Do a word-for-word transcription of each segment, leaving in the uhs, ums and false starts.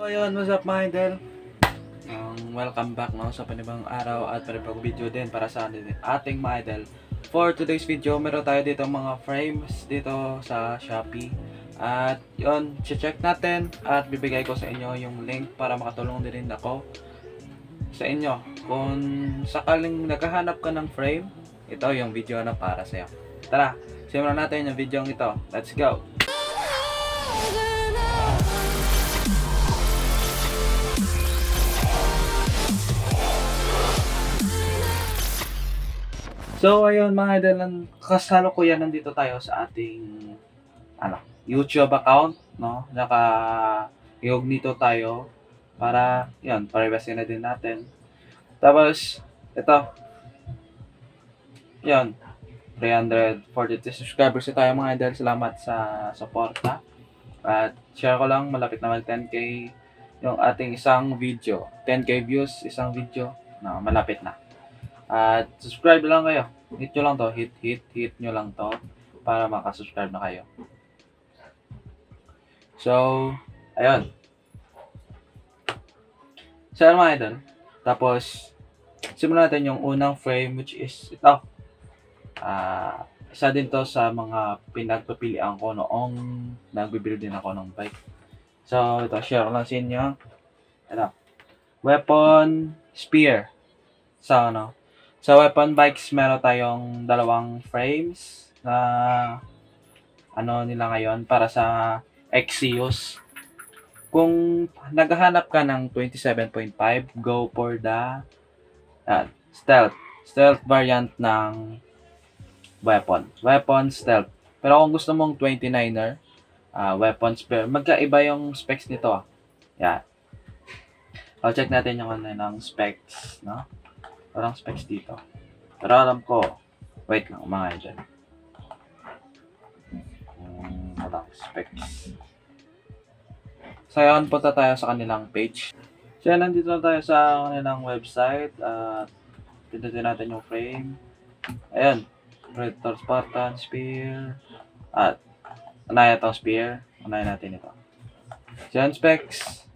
So yun, what's up mga idol? Um, welcome back no, sa panibang araw at panibang video din para sa ating mga idol. For today's video, meron tayo dito mga frames dito sa Shopee. At yun, check natin at bibigay ko sa inyo yung link para makatulong din ako sa inyo. Kung sakaling naghahanap ka ng frame, ito yung video na para sa'yo. Tara, simulan natin yung video ng ito. Let's go! So ayun mga idol, kasalukuyan nandito tayo sa ating ano, YouTube account, no? Naka-ignito tayo para 'yun, privacy na din natin. Tapos ito. 'Yun, three hundred forty-two subscribers na tayo mga idol. Salamat sa suporta. At share ko lang, malapit na mag ten K yung ating isang video. ten K views isang video. No, malapit na. At subscribe lang kayo. Hit nyo lang to. Hit, hit, hit nyo lang to. Para makasubscribe na kayo. So, ayun. So, ayun mga idol. Tapos, simulan natin yung unang frame which is ito. Uh, isa din to sa mga pinagpapilian ko noong nagbibili din ako ng bike. So, ito. Share lang sa inyo. Ito. Weapon, Spear. Sa ano? Sa weapon bikes, meron tayong dalawang frames na ano nila ngayon para sa Exeos. Kung naghahanap ka ng twenty-seven point five, go for the uh, stealth. Stealth variant ng weapon. Weapon stealth. Pero kung gusto mong twenty-niner, uh, weapon spear. Magkaiba yung specs nito. Ah. Yan. O, check natin yung ano ng specs, no? Parang specs dito. Pero alam ko, wait lang, umangay dyan. Um, parang specs. So yun, punta tayo sa kanilang page. So yun, nandito na tayo sa kanilang website. At pindutin natin yung frame. Ayan. Predator, Spartan, Spear. At anaya itong Spear. Anaya natin ito. So yun, specs.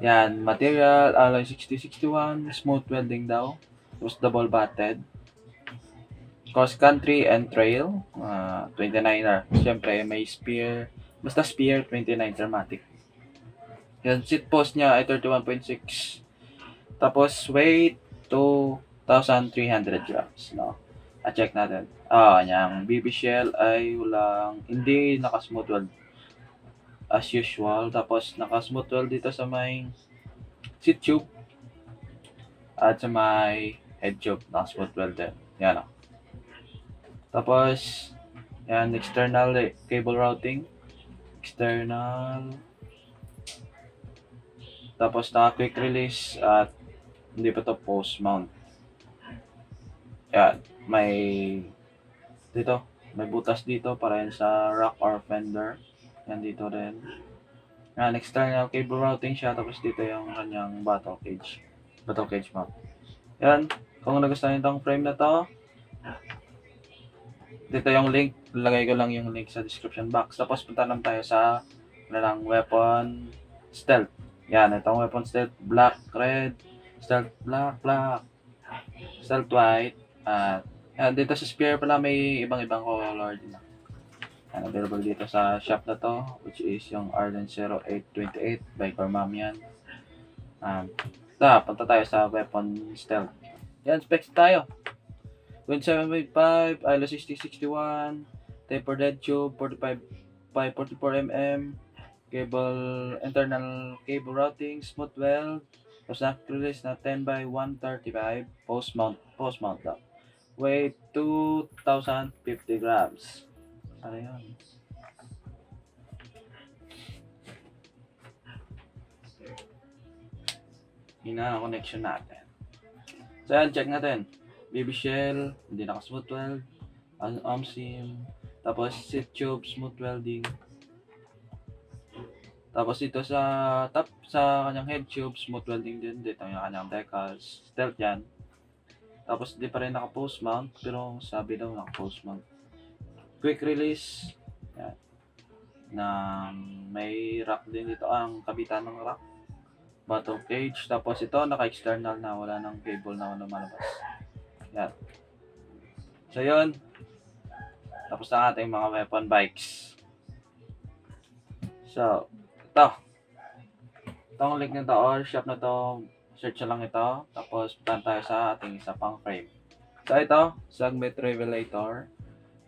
Yan, material, alloy sixty sixty-one, smooth welding daw. Tapos double batted. Cross country and trail, uh, twenty-niner. Siyempre, may spear. Basta spear, twenty-nine dramatic. Yan, seat post niya ay thirty-one point six. Tapos, weight, two thousand three hundred grams. No? At check natin. Ah, oh, yung B B shell ay walang, hindi naka-smooth weld. As usual, tapos naka-smooth weld dito sa may seat tube at sa may head tube, naka-smooth weld din. Yan o. Tapos, yan, external cable routing. External. Tapos naka-quick release at hindi pa ito post mount. Yan, may dito, may butas dito para yan sa rack or fender. Yan dito rin. Yan, external cable routing siya. Tapos dito yung kanyang battle cage. Battle cage mount. Yan. Kung nagustuhan nyo itong frame na to, dito yung link. Lagay ko lang yung link sa description box. Tapos punta lang tayo sa nalang weapon stealth. Yan. Itong weapon stealth. Black, red. Stealth, black, black. Stealth, white. At yan, dito sa spear pala may ibang-ibang color din. Yan, available dito sa shop na to, which is yung R zero eight two eight by Gormamian. Um, ta, punta tayo sa weapon stealth. Yan, specs tayo. twenty-seven point five, alloy sixty sixty-one, taper dead tube, forty-five by forty-four millimeters, cable, internal cable routing, smooth weld, tapos na-release na ten by one thirty-five, post mount, post mount up. Weight, two thousand fifty grams. Ano yun? Yun na ang connection natin. So yan, check natin. B B shell, hindi naka-smooth weld. Arm seam. Tapos seat tube, smooth welding. Tapos dito sa top, sa kanyang head tube, smooth welding din. Dito yung kanyang decals. Stealth yan. Tapos hindi pa rin naka-post mount. Pero sabi daw naka-post mount. Quick release. Yan. Na may rack din dito. Ang kabitan ng rack. bottom cage. Tapos ito, naka-external na. Wala nang cable na lumalabas. Yan. So, yun. Tapos na ating mga weapon bikes. So, ito. Itong link na ito or shop na ito, search na lang ito. Tapos, punta tayo sa ating isa pang frame. So, ito, Sagmit Revelator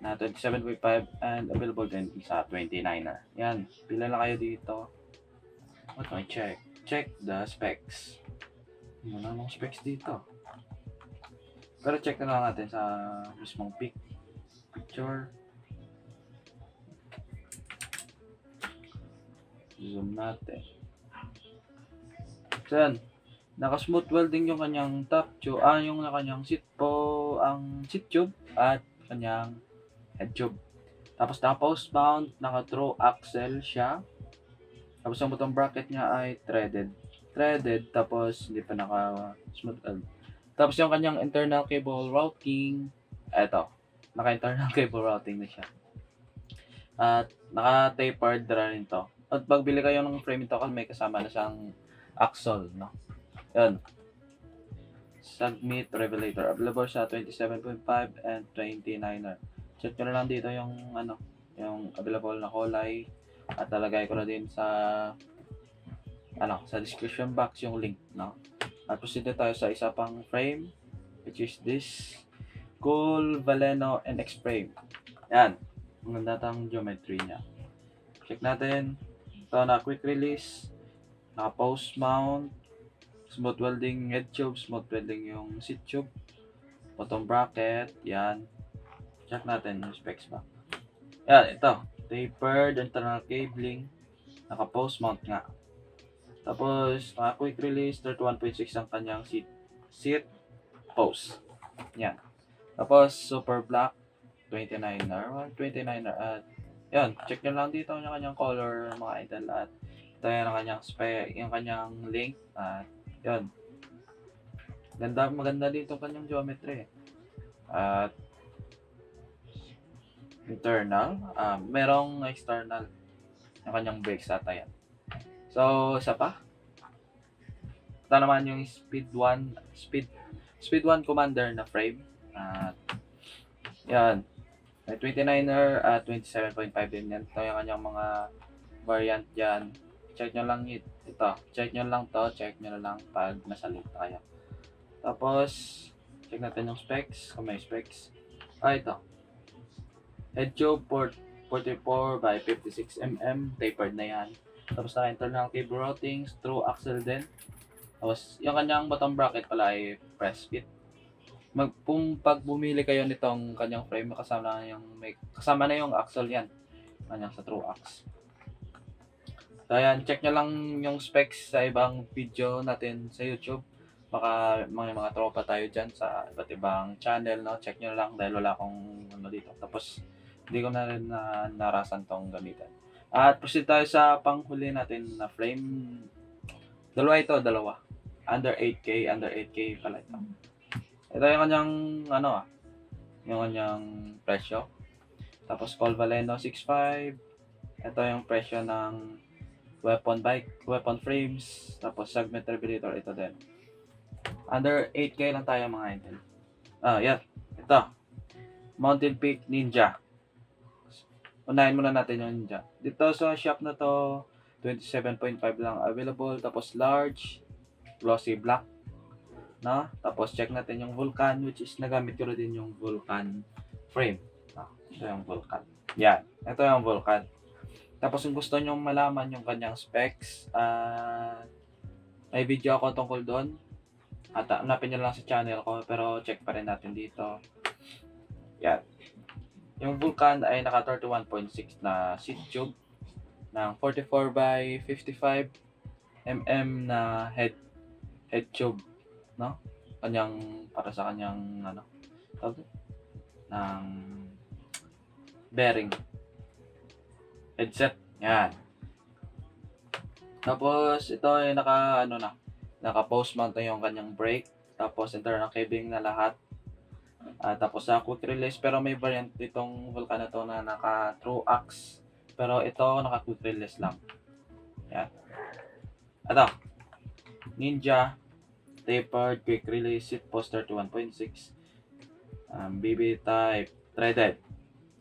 na twenty-seven point five and available din sa twenty-niner. Yan. Pila na kayo dito. What do I check? Check the specs. Wala namang specs dito. Pero check na lang natin sa mismong pic. Picture. Zoom natin. So, yan. Naka-smooth welding yung kanyang top tube, ah, yung kanyang seat po, ang seat tube at kanyang head tube. Tapos naka-postbound, naka-throw axle siya. Tapos ang butong bracket niya ay threaded. Threaded, tapos hindi pa naka-smooth weld. Tapos yung kanyang internal cable routing, eto, naka-internal cable routing na siya. At naka-tapered na rin ito. At pagbili kayo ng frame ito, may kasama na siyang axle, no? Yan. Sagmit Revelator. Available sa twenty-seven point five and twenty-niner. Check nyo na lang dito yung ano, yung available na kulay. At talagay ko na din sa ano, sa description box yung link, no? At proceed tayo sa isa pang frame, which is this Cole Veleno N X frame. Yan. Ang ganda ng geometry niya. Check natin. Ito na quick release, naka post mount, smooth welding head tube, smooth welding yung seat tube, bottom bracket, yan. Check natin yung specs ba. Yan, ito. Tapered, internal cabling, naka-post mount nga. Tapos, mga quick release, thirty-one point six ang kanyang seat, seat post. Yan. Tapos, super black, twenty-niner, twenty-niner at, yan, check nyo lang dito yung kanyang color, mga idol, at ito yung kanyang spec, yung kanyang link, at yan. Ganda, maganda dito kanyang geometry. At internal, uh, merong external yung kanyang brakes at ayan. So, isa pa. Ito naman yung Speed one Speed Speed one Commander na frame. At yan. May twenty-niner at twenty-seven point five din yan. Ito yung kanyang mga variant dyan. Check nyo lang it, ito. Check nyo lang to. Check nyo lang pag nasalita kayo. Tapos, check natin yung specs. Kung may specs. Ah, ito. Head tube, forty-four by fifty-six millimeters. Tapered na yan. Tapos, naka-internal cable routing. Through axle din. Tapos, yung kanyang bottom bracket pala ay press fit. Mag, pung, pag bumili kayo nitong kanyang frame, kasama na yung, may, kasama na yung axle yan. Kanyang sa through axe. So, ayan, check nyo lang yung specs sa ibang video natin sa YouTube. Baka mga mga tropa tayo dyan sa iba't ibang channel, no? Check nyo lang dahil wala akong ano dito. Tapos, hindi ko na rin na, narasan tong gamitan. At proceed tayo sa panghuli natin na frame. Dalawa ito, dalawa. Under eight K, under eight K pala ito. Ito yung kanyang, ano ah, yung kanyang presyo. Tapos, Cole Veleno six point five. Ito yung presyo ng weapon bike, weapon frames, tapos Sagmit Revelator, ito din. Under eight K lang tayo mga idol. Ah, yeah. Ito. Mountain Peak Ninja. Unahin muna natin yung Ninja. Dito sa shop na to, twenty-seven point five lang available. Tapos large, glossy black. No? Tapos check natin yung Vulcan, which is nagamit ko na din yung Vulcan frame. No? Ito yung Vulcan. Yan. Ito yung Vulcan. Tapos kung gusto nyo malaman yung kanyang specs, uh, may video ako tungkol doon. At hanapin nyo lang sa channel ko, pero check pa rin natin dito. Yan. Yung Vulcan ay naka thirty-one point six na seat tube, ng forty-four by fifty-five millimeters na head head tube, no? Kanyang, para sa kanyang, ano, tawag, ng bearing. Headset. Yan. Tapos, ito ay naka, ano na, naka-post mount na yung kanyang brake. Tapos, internal cabling na lahat. Uh, tapos, sa uh, quick release. Pero may variant itong Vulcan na to na naka-true axe. Pero ito, naka-quick release lang. Yan. Ito. Ninja, Leopard, Quick Release, Post thirty-one point six, um, B B Type, Threaded,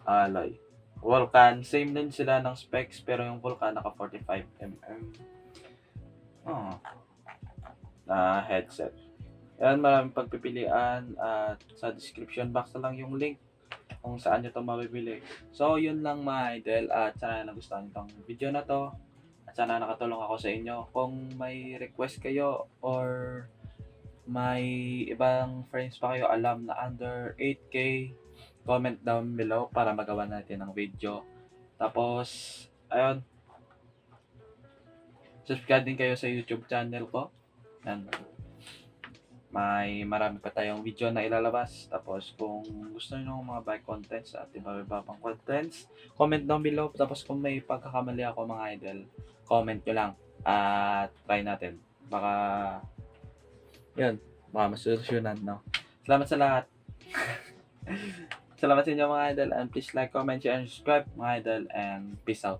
Alloy. Vulcan, same din sila ng specs, pero yung Vulcan naka forty-five millimeter oh, na headset. Ayan, maraming pagpipilian at sa description box na lang yung link kung saan nyo ito mabibili. So, yun lang mga idol at sana nagustuhan itong video na to at sana nakatulong ako sa inyo. Kung may request kayo or may ibang friends pa kayo alam na under eight K, comment down below para magawa natin ng video. Tapos, ayun. Subscribe din kayo sa YouTube channel ko. Yan. May marami pa tayong video na ilalabas. Tapos, kung gusto nyo ng mga bike contents at iba-iba pang contents, comment down below. Tapos, kung may pagkakamali ako mga idol, comment nyo lang. At try natin. Baka, yun. Baka masolusyonan, no? Salamat sa lahat. Salamat sa inyo mga idol, and please like, comment, share, and subscribe mga idol, and peace out.